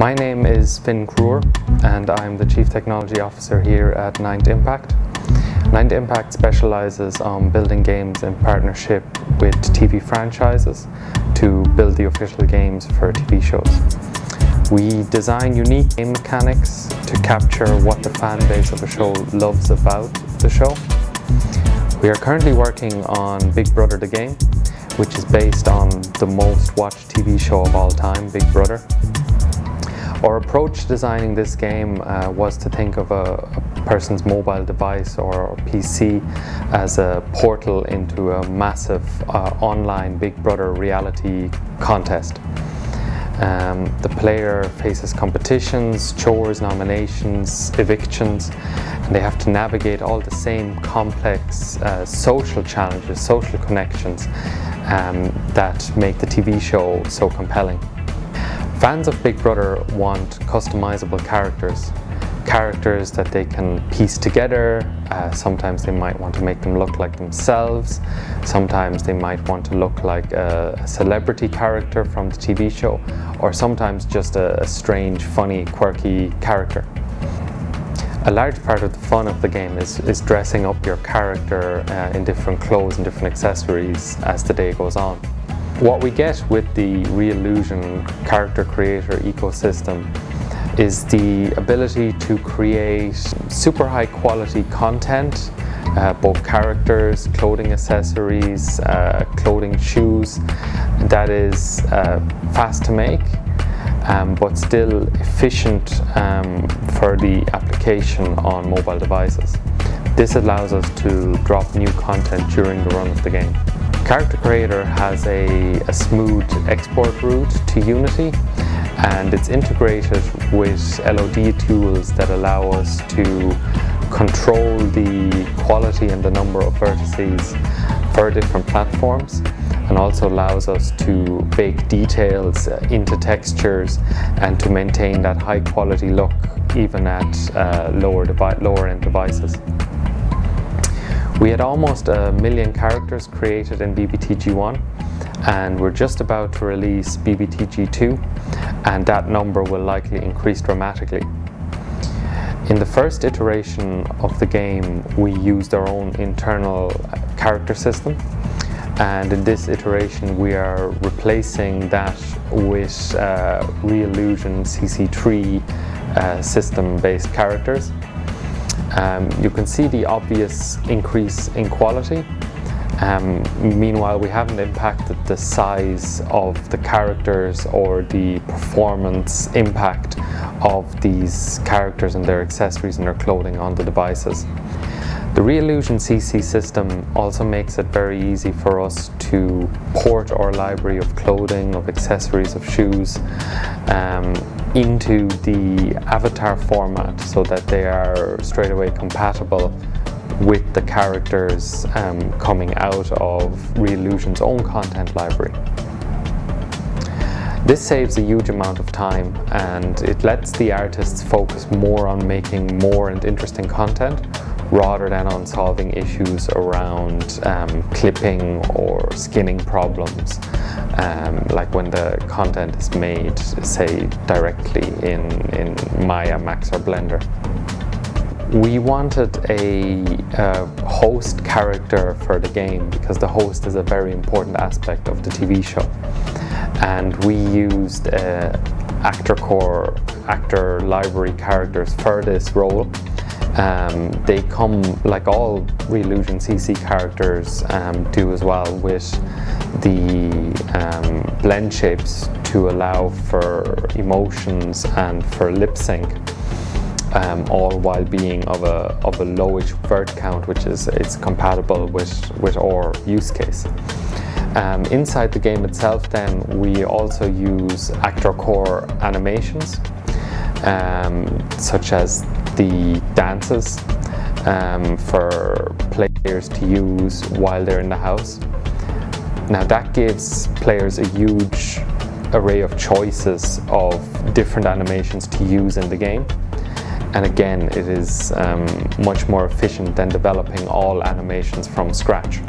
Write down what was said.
My name is Finn Krewer and I'm the Chief Technology Officer here at 9th Impact. 9th Impact specializes on building games in partnership with TV franchises to build the official games for TV shows. We design unique game mechanics to capture what the fan base of a show loves about the show. We are currently working on Big Brother the Game, which is based on the most watched TV show of all time, Big Brother. Our approach to designing this game was to think of a person's mobile device or PC as a portal into a massive online Big Brother reality contest. The player faces competitions, chores, nominations, evictions, and they have to navigate all the same complex social challenges, social connections that make the TV show so compelling. Fans of Big Brother want customizable characters. Characters that they can piece together. Sometimes they might want to make them look like themselves. Sometimes they might want to look like a celebrity character from the TV show, or sometimes just a strange, funny, quirky character. A large part of the fun of the game is dressing up your character in different clothes and different accessories as the day goes on. What we get with the Reallusion Character Creator ecosystem is the ability to create super high quality content, both characters, clothing accessories, clothing, shoes, that is fast to make, but still efficient for the application on mobile devices. This allows us to drop new content during the run of the game. Character Creator has a smooth export route to Unity, and it's integrated with LOD tools that allow us to control the quality and the number of vertices for different platforms, and also allows us to bake details into textures and to maintain that high quality look even at lower end devices. We had almost 1 million characters created in BBTG1, and we're just about to release BBTG2, and that number will likely increase dramatically. In the first iteration of the game, we used our own internal character system, and in this iteration we are replacing that with Reallusion CC3 system-based characters. You can see the obvious increase in quality. Meanwhile, we haven't impacted the size of the characters or the performance impact of these characters and their accessories and their clothing on the devices. The Reallusion CC system also makes it very easy for us to port our library of clothing, of accessories, of shoes into the avatar format so that they are straight away compatible with the characters coming out of Reallusion's own content library. This saves a huge amount of time, and it lets the artists focus more on making more and interesting content rather than on solving issues around clipping or skinning problems, like when the content is made, say, directly in Maya, Max or Blender. We wanted a host character for the game because the host is a very important aspect of the TV show, and we used Actor Core, Actor Library characters for this role. They come, like all Reallusion CC characters do as well, with the blend shapes to allow for emotions and for lip sync, all while being of a lowish word count, which is it's compatible with our use case. Inside the game itself, then, we also use Actor Core animations, such as the dances for players to use while they're in the house. Now that gives players a huge array of choices of different animations to use in the game, and again it is much more efficient than developing all animations from scratch.